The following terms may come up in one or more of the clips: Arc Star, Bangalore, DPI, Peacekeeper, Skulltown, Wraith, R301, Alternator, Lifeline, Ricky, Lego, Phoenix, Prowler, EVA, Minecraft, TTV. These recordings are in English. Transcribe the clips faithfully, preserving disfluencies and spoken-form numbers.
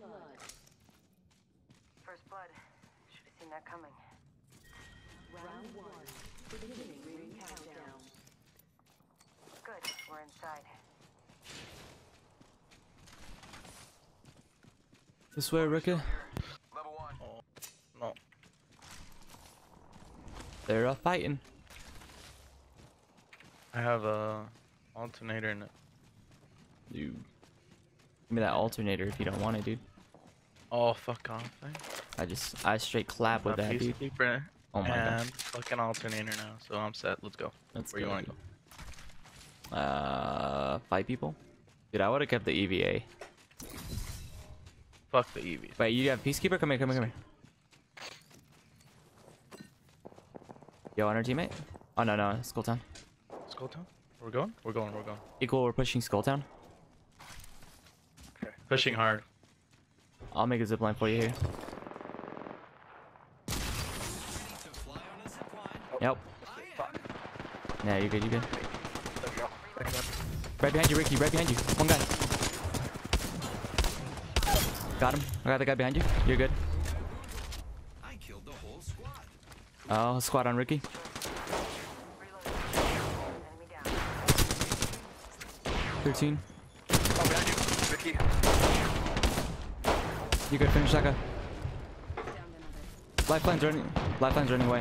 blood. First blood. Should have seen that coming. Round one. Beginning ring countdown. Good. We're inside. This way, Ricky. Level one. Oh, no. They're uh, fighting. I have a alternator in it. You give me that alternator if you don't want it, dude. Oh, fuck off, man. I just I straight clap with that, dude. Peacekeeper. Oh my god. And fucking alternator now, so I'm set. Let's go. Let's Where go. you want to go? Uh, fight people. Dude, I would have kept the E V A. Fuck the E V A. Wait, you got Peacekeeper? Come here, come here, come here. Yo, on our teammate? Oh no, no, Skulltown. Skulltown? We're going? We're going, we're going. Equal, we're pushing Skulltown. Okay. Pushing hard. I'll make a zipline for you here. Yep. Nah, you're good, you're good. There we go. Right behind you, Ricky, right behind you. One guy. Got him. I got the guy behind you. You're good. I killed the whole squad. Oh, squad on Ricky. Thirteen. Oh, behind you, Ricky. You good? Finish that guy. Lifeline's running. Lifeline's running away.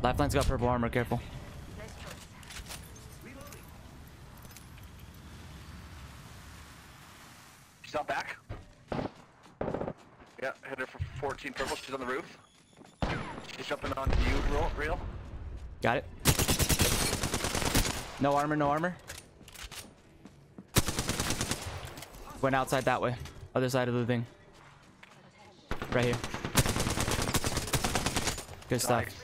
Lifeline's got purple armor. Careful. She's not back. Yeah, hit her for fourteen purple. She's on the roof. She's jumping on you, real, real. Got it. No armor, no armor. Went outside that way. Other side of the thing. Right here. Good stuff. Nice.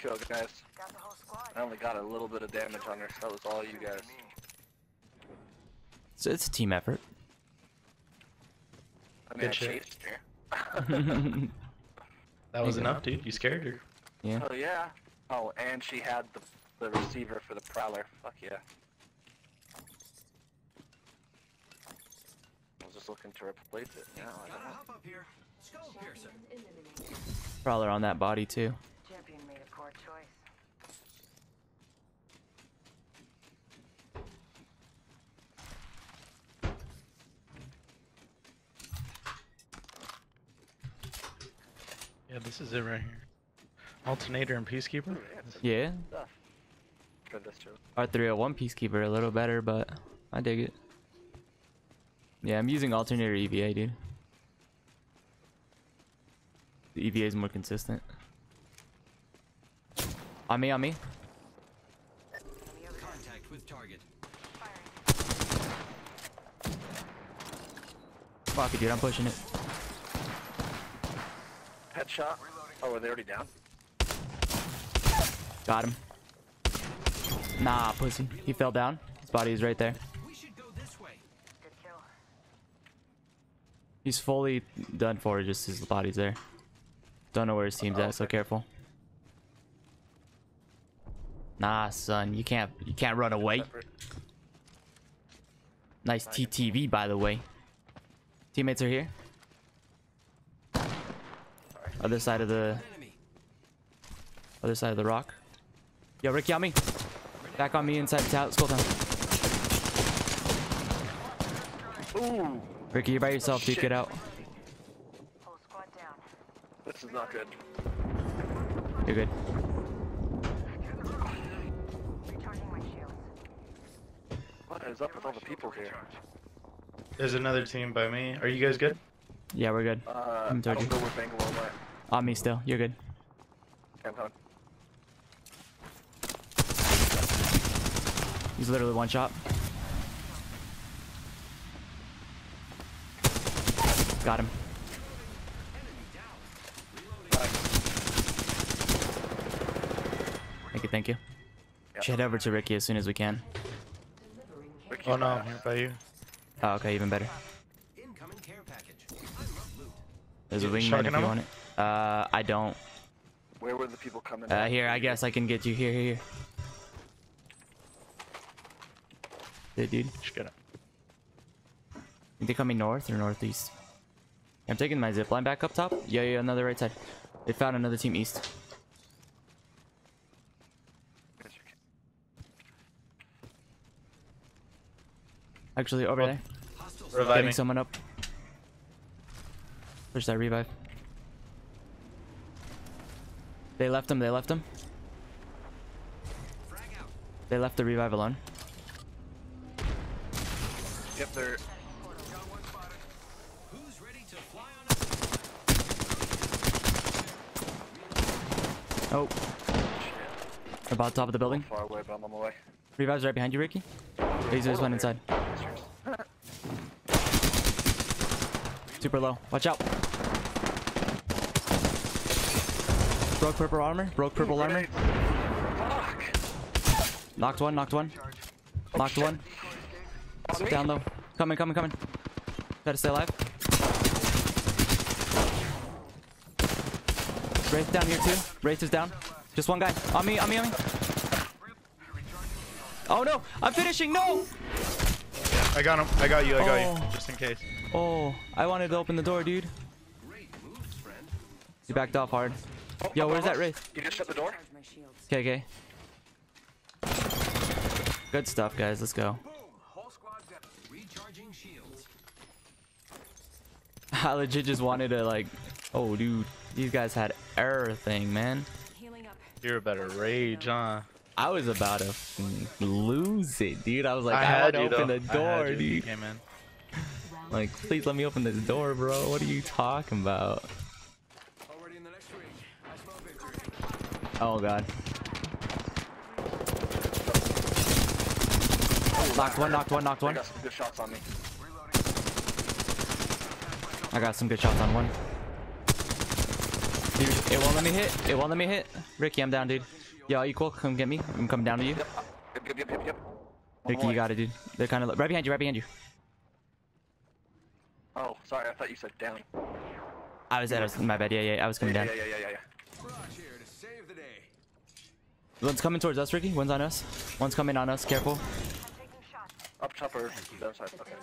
Kill, guys. I only got a little bit of damage on her, so that was all you guys. So it's a team effort. I mean, I chased her. That was enough, dude. You scared her. Yeah. Oh, yeah. Oh, and she had the, the receiver for the Prowler. Fuck yeah. I was just looking to replace it. No, I don't know. Here. Prowler on that body, too. Champion made a poor choice. Yeah, this is it right here. Alternator and Peacekeeper? Yeah. R three oh one Peacekeeper a little better, but I dig it. Yeah, I'm using Alternator E V A, dude. The E V A is more consistent. On me, on me. Contact with target. Fuck it, dude, I'm pushing it. Headshot. Oh, are they already down? Got him. Nah, pussy. He fell down. His body is right there. We should go this way. Good kill. He's fully done for, just his body's there. Don't know where his team's oh, at, okay. So careful. Nah, son, you can't you can't run away. Nice T T V, by the way. Teammates are here. Other side of the other side of the rock. Yo, Ricky on me. Back on me inside the Skulltown. Ricky, you're by yourself, oh, dude. Get out. This is not good. You're good. What is up with all the people here? There's another team by me. Are you guys good? Yeah, we're good. Uh, I'm told you. Go with Bangalore, but... On me still. You're good. Okay, I'm coming. He's literally one shot. Got him. Thank you, thank you. Yep. Should head over to Ricky as soon as we can. Ricky's oh no, I'm here by you. Oh, okay, even better. Incoming care package. I love loot. There's a wingman if you want it. Uh, I don't. Where were the people coming? Uh, here, I guess I can get you. Here, here, here. Hey, dude. Just get up. They're coming north or northeast. I'm taking my zipline back up top. Yeah, yeah, another right side. They found another team east. Actually, over oh. there. Reviving. Getting someone up. Push that revive. They left him, they left him. They left the revive alone. Yep, they're... Oh. Shit. About top of the building. Far away, but I'm on my way. Revive's right behind you, Ricky. He's just one inside. Super low. Watch out. Broke purple armor. Broke purple armor. Knocked one. Knocked one. Knocked one. Down low. Coming, coming, coming. Gotta stay alive. Wraith down here too. Wraith is down. Just one guy. On me, on me, on me. Oh no! I'm finishing! No! I got him. I got you. I got oh. you. Just in case. Oh, I wanted to open the door, dude. You backed off hard. Oh, Yo, where's that Wraith? You just shut the door? Okay, okay. Good stuff, guys. Let's go. I legit just wanted to, like... Oh, dude. These guys had everything, man. You're about to rage, huh? I was about to lose it, dude. I was like, I, I had to open though. the door, dude. You came in. Like, please let me open this door, bro. What are you talking about? Already in the next week. I smell victory. Oh, God. Knocked one, knocked one, knocked one. I got some good shots on me. I got some good shots on one. Dude, it won't let me hit. It won't let me hit. Ricky, I'm down, dude. Yo, equal, come get me. I'm coming down to you. Yep, yep, yep, yep, yep. Ricky, you got it, dude. They're kind of right behind you, right behind you. Oh, sorry, I thought you said down. I was, I was my bad. Yeah, yeah, I was coming yeah, down. Yeah, yeah, yeah, yeah. One's coming towards us, Ricky. One's on us. One's coming on us. Careful. Up top or the other side. Okay.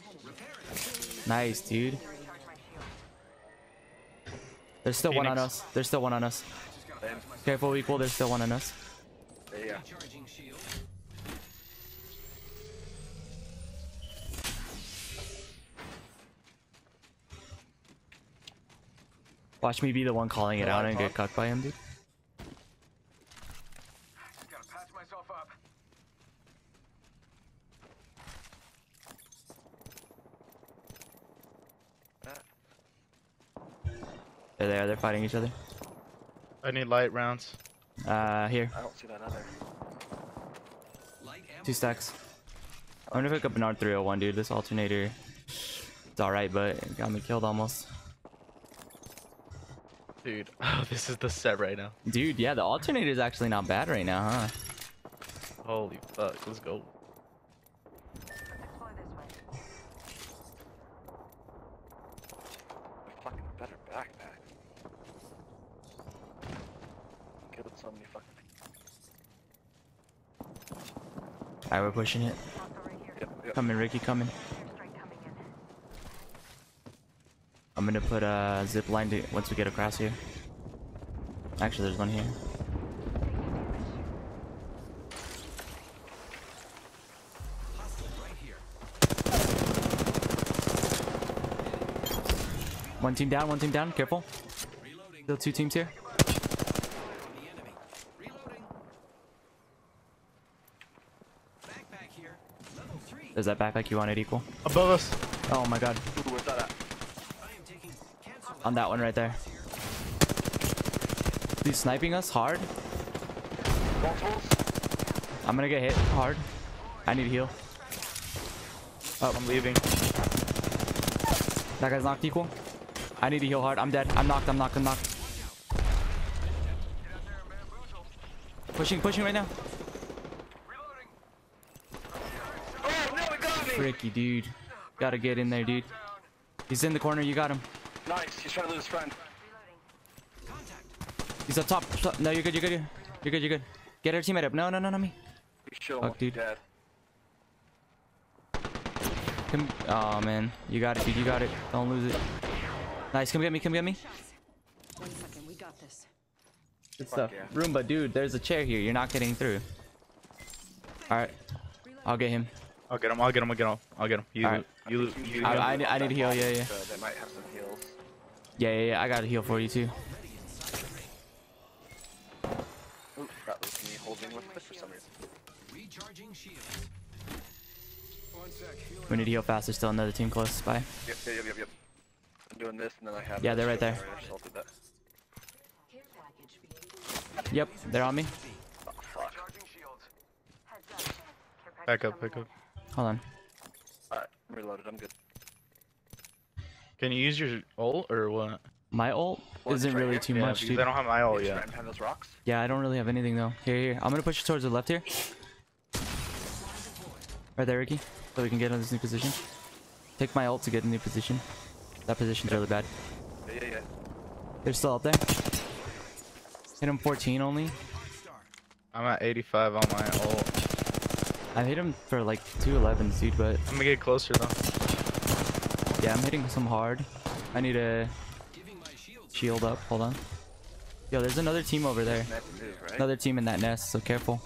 Nice, dude. There's still Phoenix. one on us. There's still one on us. Damn. Careful, equal. There's still one on us. Yeah. Watch me be the one calling it out and get cucked by him, dude. Gotta patch myself up. There they are. They're fighting each other. I need light rounds. Uh, here. I don't see that either. Two stacks. I'm gonna pick up an R three oh one, dude. This alternator, it's alright, but it got me killed almost. Dude, oh, this is the set right now. Dude, yeah, the alternator is actually not bad right now, huh? Holy fuck, let's go. Fucking better backpack. Alright, we're pushing it. Yep, yep. Coming, Ricky, coming. I'm gonna put a zip line to, once we get across here. Actually, there's one here. One team down, one team down. Careful. Still two teams here. There's that backpack you wanted, equal. Above us. Oh my god. Where's that at? On that one right there. He's sniping us hard. I'm gonna get hit hard. I need to heal. Oh, I'm leaving. That guy's knocked, equal. I need to heal hard. I'm dead. I'm knocked. I'm knocked. I'm knocked. Pushing, pushing right now. Ricky, dude. Gotta get in there, dude. He's in the corner. You got him. Nice. He's trying to lose his friend. He's up top. top. No, you're good. You're good. You're, you're good. You're good. Get our teammate up. No, no, no, not me. Fuck, dude. Dead. Come. Oh man, you got it, dude. You got it. Don't lose it. Nice. Come get me. Come get me. One second. We got this. Good stuff. Yeah. Roomba, dude. There's a chair here. You're not getting through. All right. I'll get him. I'll get him. I'll get him. I'll get him. I'll get him. You. Right. You. you, you I, I, I need to heal. Yeah, yeah. So they might have some heals. Yeah, yeah, yeah. I got a heal for you too. Ooh, that was me holding with Cliff for some reason. Recharging shield. We need to heal fast. There's still another team close by. Yep, yep, yep, yep. I'm doing this and then I have. Yeah, they're right there. Yep, they're on me. Oh, fuck. Back up, back up. Hold on. Alright, reloaded. I'm good. Can you use your ult or what? My ult isn't really too much, dude. I don't have my ult yet. Yeah, I don't really have anything though. Here, here. I'm gonna push you towards the left here. Right there, Ricky. So we can get in this new position. Take my ult to get a new position. That position's really bad. Yeah, yeah, yeah. They're still up there. Hit him fourteen only. I'm at eighty-five on my ult. I hit him for like two elevens, dude, but... I'm gonna get closer, though. Yeah, I'm hitting some hard. I need to shield up. Hold on. Yo, there's another team over there. Another team in that nest, so careful.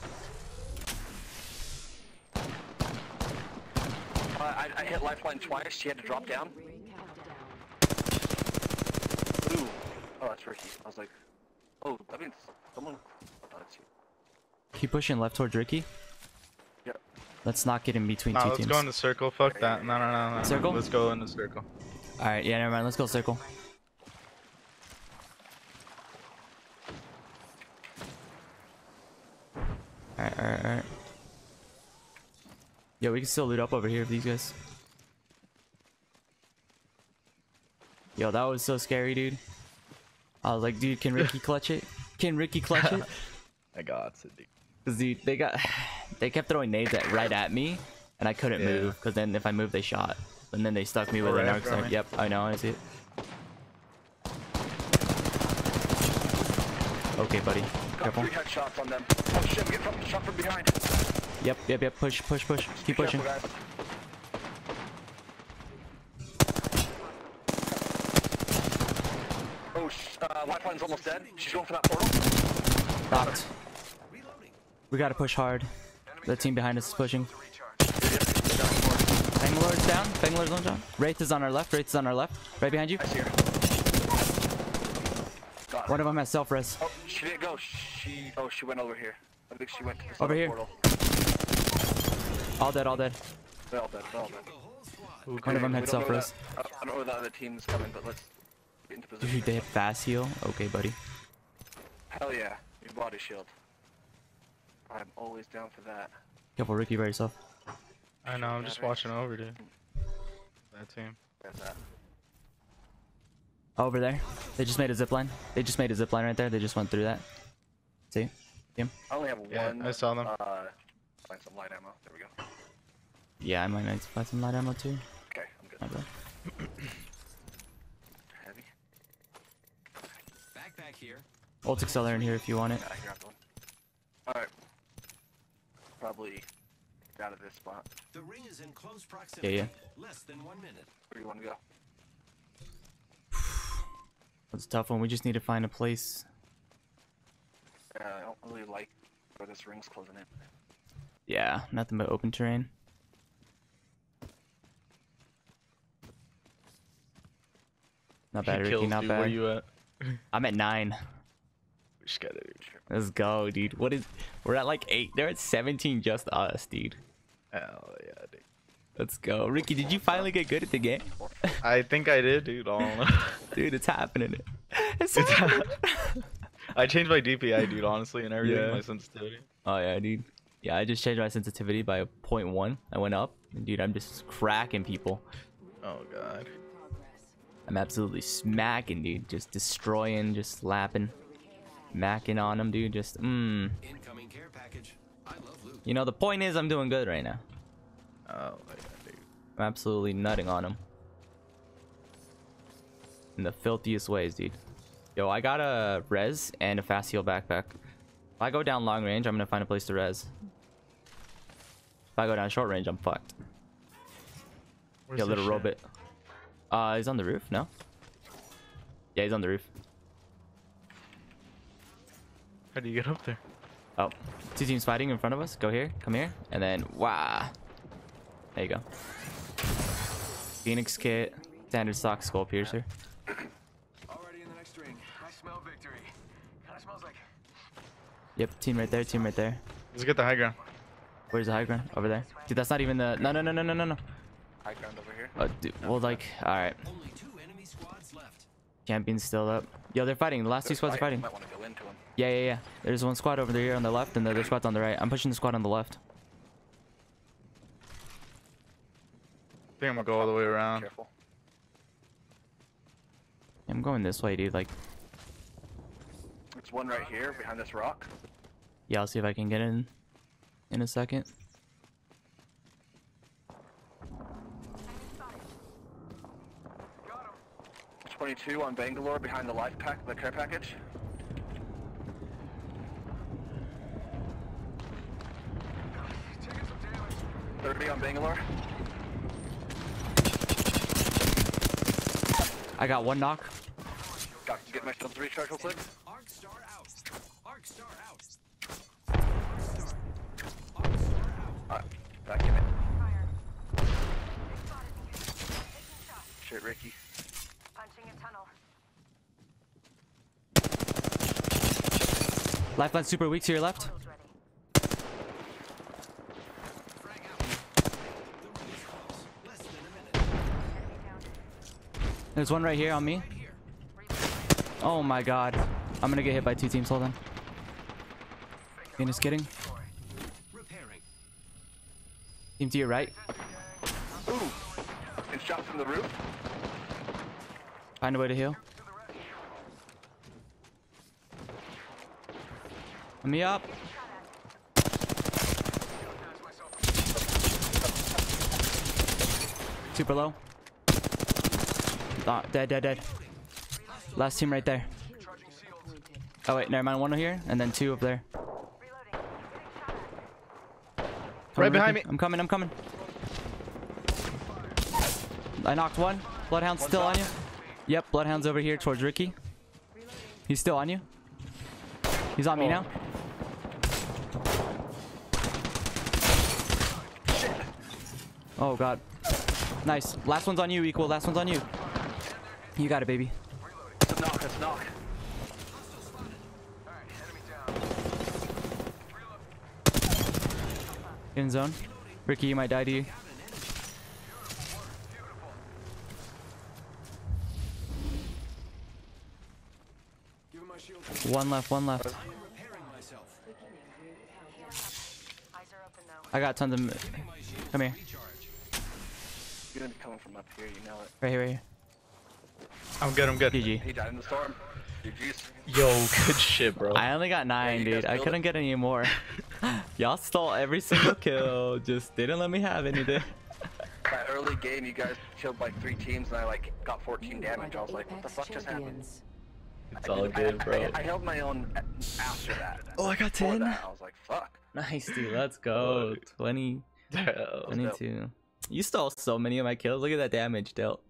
I hit Lifeline twice, she had to drop down. Ooh. Oh, that's Ricky. I was like, oh, that means someone. I thought it's you. Keep pushing left towards Ricky. Yep. Let's not get in between nah, two let's teams. Let's go in the circle. Fuck that. No, no, no, no. Circle? Let's go in the circle. Alright, yeah, never mind. Let's go circle. Alright, alright, alright. Yeah, we can still loot up over here with these guys. Yo, that was so scary, dude. I was like, dude, can Ricky clutch it? Can Ricky clutch it? I got it, dude. Cause dude, they got, they kept throwing nades at, right at me, and I couldn't yeah. move. Cause then if I moved, they shot, and then they stuck me with an arc star. Yep, I know, I see it. Okay, buddy. Careful. Got three headshots on them. Oh shit, I'm getting shot from behind. Yep, yep, yep, push, push, push. Keep pushing. Oh, uh, Lifeline's almost dead. She's going for that portal. Knocked. We gotta push hard. The team behind us is pushing. Bangalore's down. Bangalore's on down. Wraith is on our left. Wraith is on our left. Right behind you. I see her. One of them has self-res. Oh, she didn't go. She... Oh, she went over here. I think she went to the over here. Portal. All dead, all dead. They're all dead, they're all dead. Okay. One of them had self-res. I don't know where the other team's coming, but let's get into position. Dude, they have fast heal? Okay, buddy. Hell yeah. Your body shield. I'm always down for that. Careful, Ricky, by yourself. I know, I'm just watching over, dude. That team. That's that. Over there. They just made a zipline. They just made a zipline right there. They just went through that. See? See him? I only have yeah, one. I saw them. Uh, Find some light ammo. There we go. Yeah, I might need to find some light ammo too. Okay, I'm good. Okay. Heavy. Backpack here. Ult acceler in here if you want it. Yeah, I grabbed one. Alright. Probably out of this spot. The ring is in close proximity. Yeah, yeah. Less than one minute. Where do you want to go? That's a tough one. We just need to find a place. Uh, I don't really like where this ring's closing in. Yeah, nothing but open terrain. Not bad, Ricky, not bad. Where you at? I'm at nine. We just gotta Let's go, dude. What is? We're at like eight. They're at seventeen, just us, dude. Oh yeah, dude. Let's go, Ricky. Did you finally get good at the game? I think I did, dude. I don't know. Dude, it's happening. It's, it's happening. happening. I changed my D P I, dude. Honestly, and everything. Yeah. My sensitivity. Oh yeah, dude. Yeah, I just changed my sensitivity by point one. I went up. And dude, I'm just cracking people. Oh, God. I'm absolutely smacking, dude. Just destroying, just slapping. Macking on them, dude. Just, mmm. You know, the point is I'm doing good right now. Oh, my God, dude. I'm absolutely nutting on them. In the filthiest ways, dude. Yo, I got a res and a fast heal backpack. If I go down long range, I'm gonna find a place to res. If I go down short range, I'm fucked. Where's yeah, little shit? Robot. Uh, he's on the roof, no? Yeah, he's on the roof. How do you get up there? Oh, two teams fighting in front of us. Go here, come here, and then wow. There you go. Phoenix kit, standard stock skull piercer. Already in the next ring. I smell victory. Kinda smells like. Yep, team right there, team right there. Let's get the high ground. Where's the high ground? Over there. Dude, that's not even the. No, no, no, no, no, no, no. High ground over here. Oh, dude. Well, like, all right. Only two enemy squads left. Champion's still up. Yo, they're fighting. The last they're two squads fighting. are fighting. Yeah, yeah, yeah. There's one squad over there on the left, and the other squad's on the right. I'm pushing the squad on the left. I think I'm gonna go all the way around. Careful. I'm going this way, dude. Like, there's one right here behind this rock. Yeah, I'll see if I can get in in a second. twenty-two on Bangalore behind the life pack, the care package. thirty on Bangalore. I got one knock. Got to get my shields recharge real quick. Arc Star out. Arc Star out. Arc Star. Arc Star out. Uh, back in it. Shit, Ricky. Punching a tunnel. Lifeline super weak to your left. There's one right here on me. Oh my god. I'm gonna get hit by two teams. Hold on. Phoenix kidding. Team to your right. Ooh. And shot from the roof. Find a way to heal. Let me up. Super low. Oh, dead, dead, dead. Last team right there. Oh wait, never mind. One over here, and then two up there. Right behind me. I'm coming. I'm coming. I knocked one. Bloodhound's still on you. Yep, Bloodhound's over here towards Ricky. He's still on you. He's on me now. Oh god. Nice. Last one's on you, equal. Last one's on you. You got it, baby. It's a knock, it's a knock. In zone. Ricky, you might die to you. One left, one left. I got tons of... Come here. You're gonna be coming from up here, you know it. Right here, right here. I'm good, I'm good. G G. He died in the storm. G G's. Yo, good shit, bro. I only got nine, yeah, dude. I couldn't it. get any more. Y'all stole every single kill. Just didn't let me have anything. That early game, you guys killed like three teams, and I like got fourteen damage. I was like, what the fuck just happened? It's all good, bro. I, I, I held my own after that. Oh, I got ten. That, I was like, fuck. Nice, dude. Let's go. twenty. twenty-two. You stole so many of my kills. Look at that damage dealt.